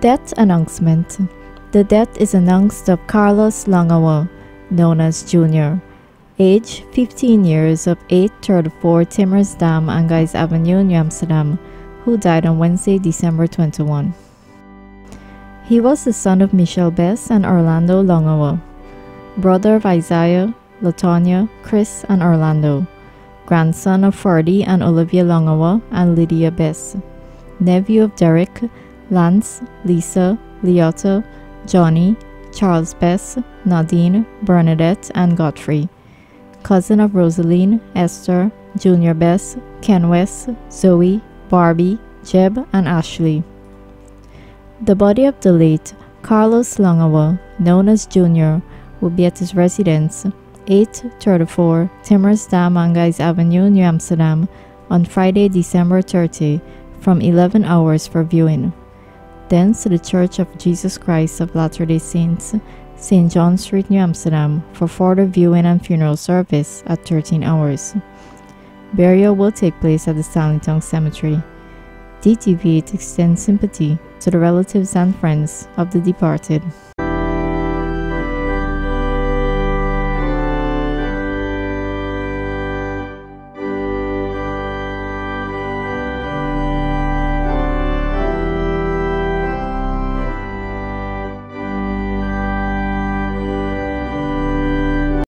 Death announcement. The death is announced of Carlos Leung A Wah, known as Junior, age 15 years, of 834 Timur's Dam, Mangais Avenue, New Amsterdam, who died on Wednesday, December 21. He was the son of Michelle Bess and Orlando Leung A Wah, brother of Isaiah, Latonia, Chris, and Orlando, grandson of Fardy and Olivia Leung A Wah and Lydia Bess, nephew of Derek, Lance, Lisa, Leota, Johnny, Charles Bess, Nadine, Bernadette, and Godfrey, cousin of Rosaline, Esther, Junior Bess, Ken Wess, Zoe, Barbie, Jeb, and Ashley. The body of the late Carlos Leung A Wah, known as Junior, will be at his residence, 834 Timur's Dam, Mangais Avenue, New Amsterdam, on Friday, December 30, from 11 hours for viewing. Thence to the Church of Jesus Christ of Latter-day Saints, St. John Street, New Amsterdam, for further viewing and funeral service at 13 hours. Burial will take place at the Stanleytown Cemetery. DTV extends sympathy to the relatives and friends of the departed.